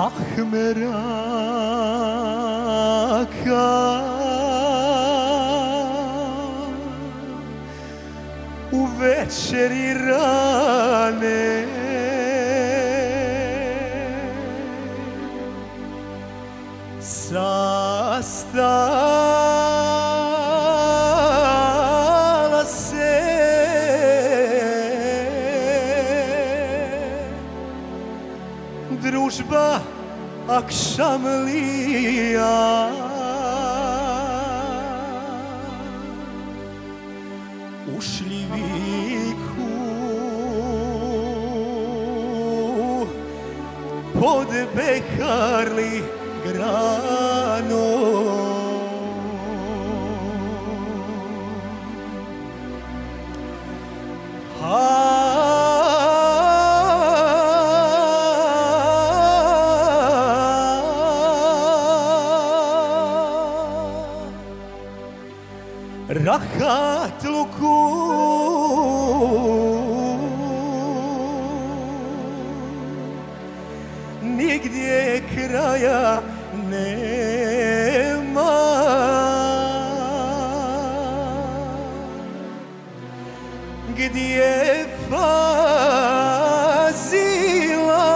Ah meraka, u večeri rane, sastala se družba akşamlıya, ušli viku pod beharli grano, rahat luku, nigdje kraja nema. Gdje fazila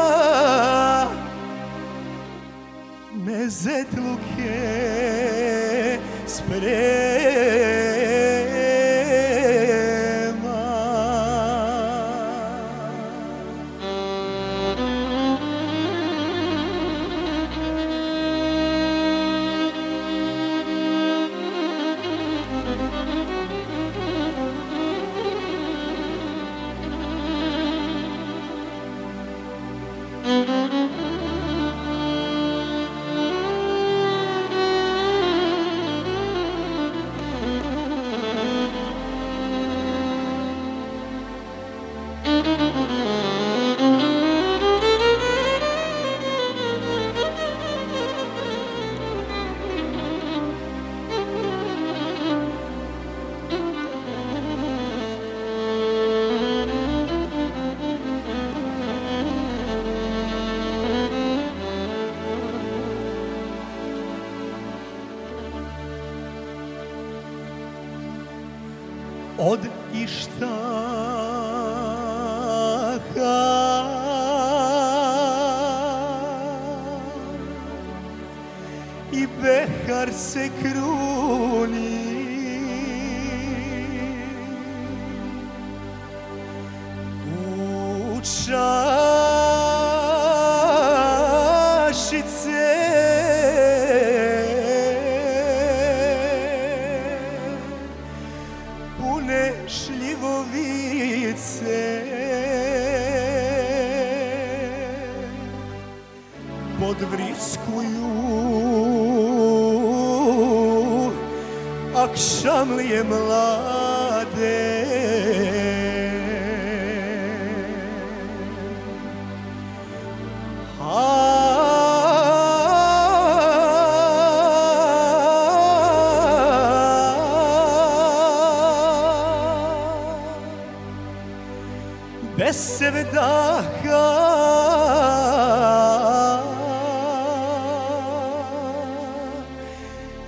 mezetluke sprema, od ištaha i behar se kruni, u čašice šljivovice, podvriskuju akšamlije mlade, bez sevdaha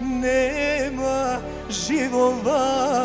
nema živova.